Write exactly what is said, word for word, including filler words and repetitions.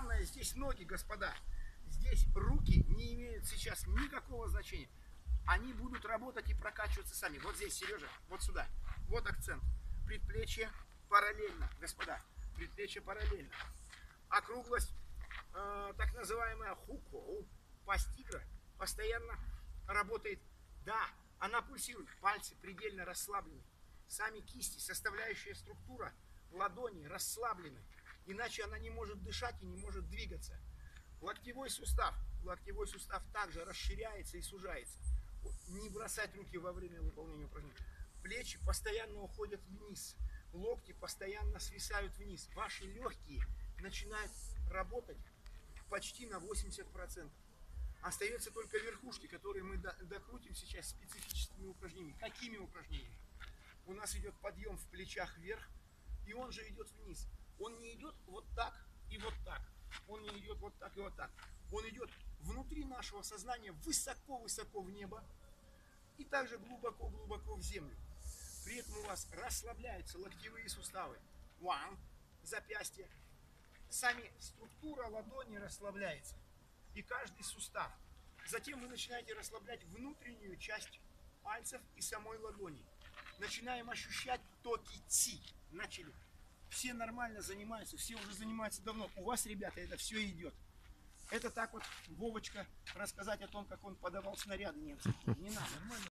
главное здесь ноги, господа. Здесь руки не имеют сейчас никакого значения. Они будут работать и прокачиваться сами. Вот здесь, Сережа, вот сюда. Вот акцент. Предплечье параллельно, господа. Предплечье параллельно. Округлость, э, так называемая хуко, пасть тигра, постоянно работает. Да, она пульсирует. Пальцы предельно расслаблены. Сами кисти, составляющая структура ладони расслаблены. Иначе она не может дышать и не может двигаться. Локтевой сустав. Локтевой сустав также расширяется и сужается. Не бросать руки во время выполнения упражнений. Плечи постоянно уходят вниз. Локти постоянно свисают вниз. Ваши легкие начинают работать почти на восемьдесят процентов. Остается только верхушки, которые мы докрутим сейчас специфическими упражнениями. Какими упражнениями? У нас идет подъем в плечах вверх, и он же идет вниз. Он не идет вот так и вот так. Он не идет вот так и вот так. Он идет внутри нашего сознания, высоко-высоко в небо и также глубоко-глубоко в землю. При этом у вас расслабляются локтевые суставы, ван, запястья. Сами структура ладони расслабляется и каждый сустав. Затем вы начинаете расслаблять внутреннюю часть пальцев и самой ладони. Начинаем ощущать токи ци. Начали. Все нормально занимаются, все уже занимаются давно. У вас, ребята, это все идет. Это так вот Вовочка рассказать о том, как он подавал снаряды немцам. Не надо.